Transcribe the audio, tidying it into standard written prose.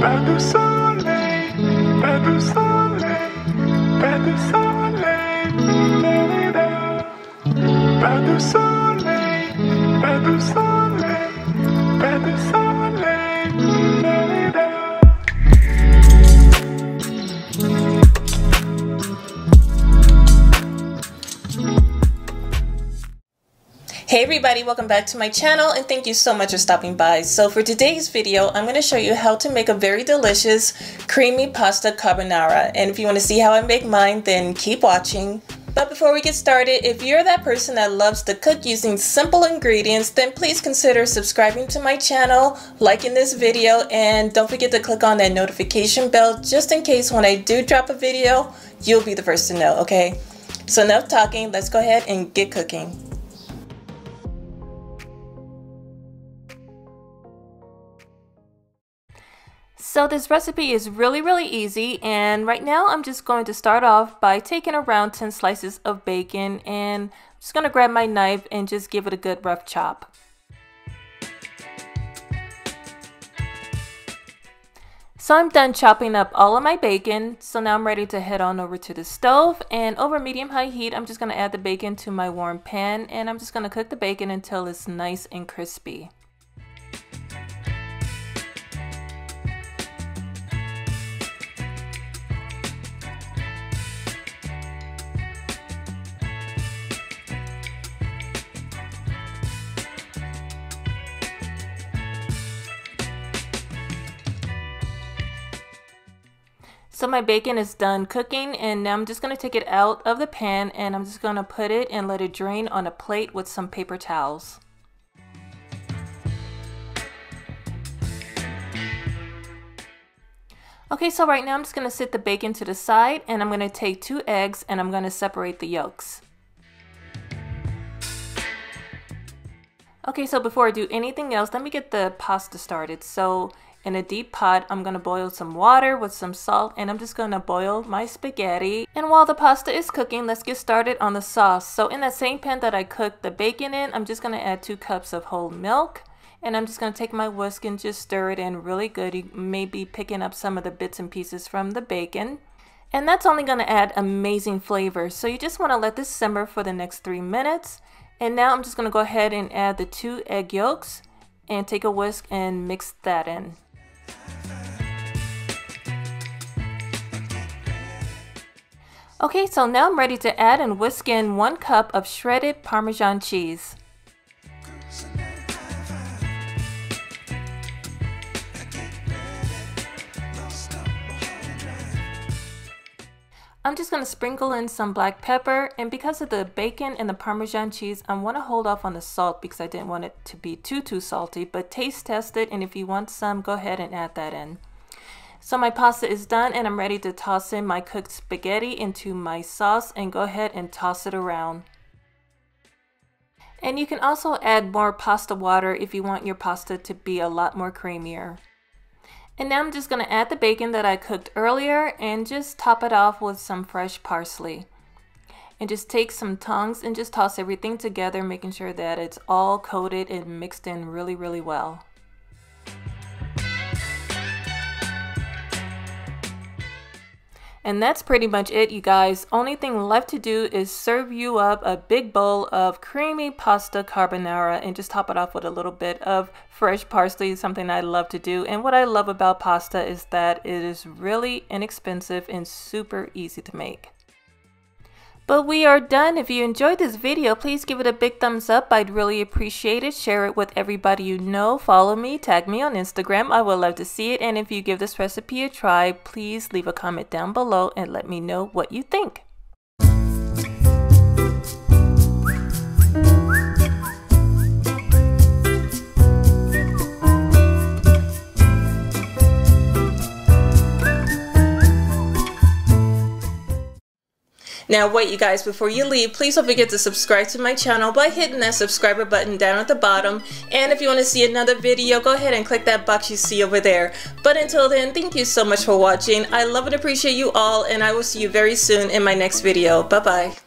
Hey everybody, welcome back to my channel and thank you so much for stopping by. So for today's video, I'm going to show you how to make a very delicious creamy pasta carbonara. And if you want to see how I make mine, then keep watching. But before we get started, if you're that person that loves to cook using simple ingredients, then please consider subscribing to my channel, liking this video, and don't forget to click on that notification bell just in case when I do drop a video, you'll be the first to know, okay? So enough talking, let's go ahead and get cooking. So this recipe is really easy, and right now I'm just going to start off by taking around 10 slices of bacon, and I'm just going to grab my knife and just give it a good rough chop. So I'm done chopping up all of my bacon, so now I'm ready to head on over to the stove, and over medium-high heat I'm just going to add the bacon to my warm pan, and I'm just going to cook the bacon until it's nice and crispy. So my bacon is done cooking, and now I'm just going to take it out of the pan and I'm just going to put it and let it drain on a plate with some paper towels. Okay, so right now I'm just going to set the bacon to the side, and I'm going to take 2 eggs and I'm going to separate the yolks. Okay, so before I do anything else, let me get the pasta started. So in a deep pot, I'm going to boil some water with some salt, and I'm just going to boil my spaghetti. And while the pasta is cooking, let's get started on the sauce. So in that same pan that I cooked the bacon in, I'm just going to add 2 cups of whole milk, and I'm just going to take my whisk and just stir it in really good. You may be picking up some of the bits and pieces from the bacon. And that's only going to add amazing flavor. So you just want to let this simmer for the next 3 minutes. And now I'm just going to go ahead and add the 2 egg yolks and take a whisk and mix that in. Okay, so now I'm ready to add and whisk in 1 cup of shredded Parmesan cheese. I'm just going to sprinkle in some black pepper, and because of the bacon and the Parmesan cheese, I want to hold off on the salt because I didn't want it to be too salty, but taste test it, and if you want some, go ahead and add that in. So my pasta is done, and I'm ready to toss in my cooked spaghetti into my sauce and go ahead and toss it around. And you can also add more pasta water if you want your pasta to be a lot more creamier. And now I'm just going to add the bacon that I cooked earlier and just top it off with some fresh parsley. And just take some tongs and just toss everything together, making sure that it's all coated and mixed in really well. And that's pretty much it, you guys. Only thing left to do is serve you up a big bowl of creamy pasta carbonara and just top it off with a little bit of fresh parsley, something I love to do. And what I love about pasta is that it is really inexpensive and super easy to make. But we are done. If you enjoyed this video, please give it a big thumbs up. I'd really appreciate it. Share it with everybody you know. Follow me, tag me on Instagram. I would love to see it. And if you give this recipe a try, please leave a comment down below and let me know what you think. Now wait, you guys, before you leave, please don't forget to subscribe to my channel by hitting that subscriber button down at the bottom. And if you want to see another video, go ahead and click that box you see over there. But until then, thank you so much for watching. I love and appreciate you all, and I will see you very soon in my next video. Bye-bye.